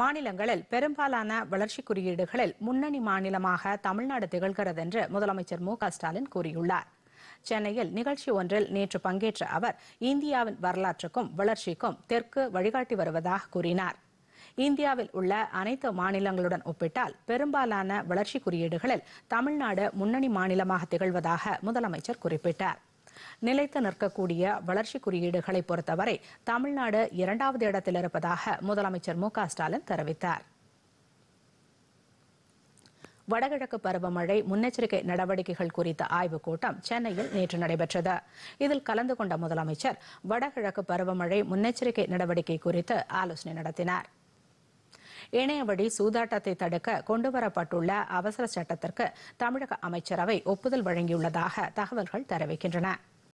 மாநிலங்களில் பெரும்பாலான வளர்ச்சி குறியீடுகளில் முன்னணி மாநிலமாக தமிழ்நாடு திகழ்கிறது என்று முதலமைச்சர் M.K. ஸ்டாலின் கூறியுள்ளார். சென்னையில் நிகழ்ச்சி ஒன்றில் நேற்று பங்கேற்ற அவர் இந்தியாவின் வரலாற்றுக்கும் வளர்ச்சிக்கும் தெற்கு வழிகாட்டி வருவதாக கூறினார். இந்தியாவில் உள்ள அனைத்து மாநிலங்களுடன் ஒப்பிட்டால் பெரும்பாலான வளர்ச்சி குறியீடுகளில் தமிழ்நாடு முன்னணி மாநிலமாக திகழ்வதாக முதலமைச்சர் குறிப்பிட்டார். நிலைத்து நிற்கக்கூடிய வளர்ச்சி குறியீடுகளை பொறுத்தவரை தமிழ்நாடு 2வது இடத்தில் இருப்பதாக முதலமைச்சர் M.K. ஸ்டாலின் தெரிவித்தார். வடகிழக்கு பருவமழை முன்னெச்சரிக்கை நடவடிக்கைகள் குறித்த ஆய்வுக் கூட்டம் சென்னையில் நேற்று நடைபெற்றது. இதில் கலந்து கொண்ட முதலமைச்சர் வடகிழக்கு பருவமழை முன்னெச்சரிக்கை நடவடிக்கை குறித்து ஆலோசனை நடத்தினார். இணையவழி சூதாட்டத்தை தடுக்க கொண்டுவரப்பட்டுள்ள அவசர சட்டத்திற்கு தமிழக அமைச்சரவை ஒப்புதல் வழங்கியுள்ளதாக தகவல்கள் தெரிவிக்கின்றன.